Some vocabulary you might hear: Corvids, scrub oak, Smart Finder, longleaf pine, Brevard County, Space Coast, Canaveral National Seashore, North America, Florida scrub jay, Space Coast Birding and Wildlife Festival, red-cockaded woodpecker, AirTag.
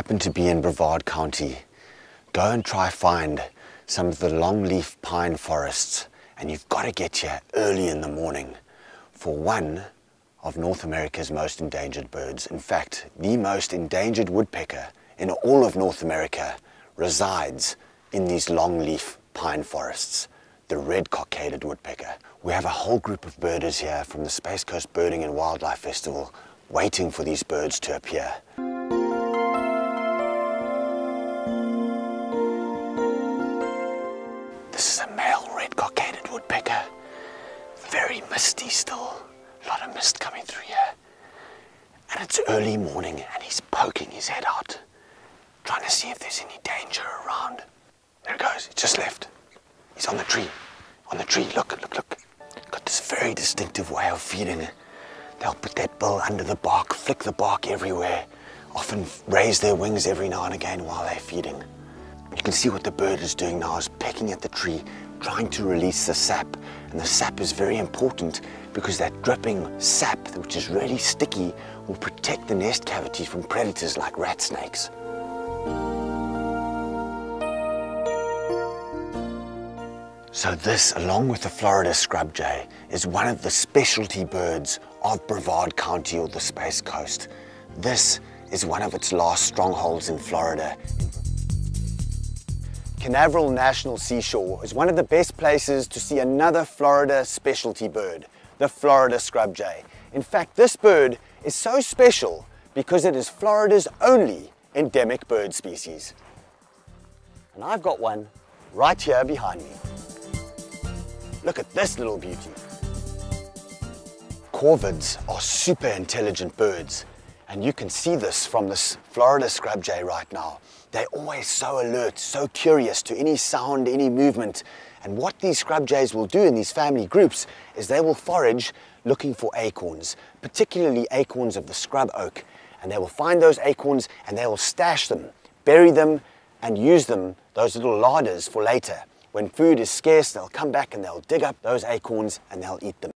happen to be in Brevard County, go and try find some of the longleaf pine forests, and you've got to get here early in the morning for one of North America's most endangered birds. In fact, the most endangered woodpecker in all of North America resides in these longleaf pine forests, the red-cockaded woodpecker. We have a whole group of birders here from the Space Coast Birding and Wildlife Festival waiting for these birds to appear. This is a male red-cockaded woodpecker. Very misty still. A lot of mist coming through here. And it's early morning and he's poking his head out, trying to see if there's any danger around. There it goes, it's just left. He's on the tree. On the tree, look, look, look. Got this very distinctive way of feeding. They'll put that bill under the bark, flick the bark everywhere, often raise their wings every now and again while they're feeding. You can see what the bird is doing now is pecking at the tree, trying to release the sap. And the sap is very important because that dripping sap, which is really sticky, will protect the nest cavity from predators like rat snakes. So this, along with the Florida scrub jay, is one of the specialty birds of Brevard County or the Space Coast. This is one of its last strongholds in Florida. Canaveral National Seashore is one of the best places to see another Florida specialty bird, the Florida scrub jay. In fact, this bird is so special because it is Florida's only endemic bird species. And I've got one right here behind me. Look at this little beauty. Corvids are super intelligent birds, and you can see this from this Florida scrub jay right now. They're always so alert, so curious to any sound, any movement. And what these scrub jays will do in these family groups is they will forage looking for acorns, particularly acorns of the scrub oak. And they will find those acorns and they will stash them, bury them, and use them, those little larders, for later. When food is scarce, they'll come back and they'll dig up those acorns and they'll eat them.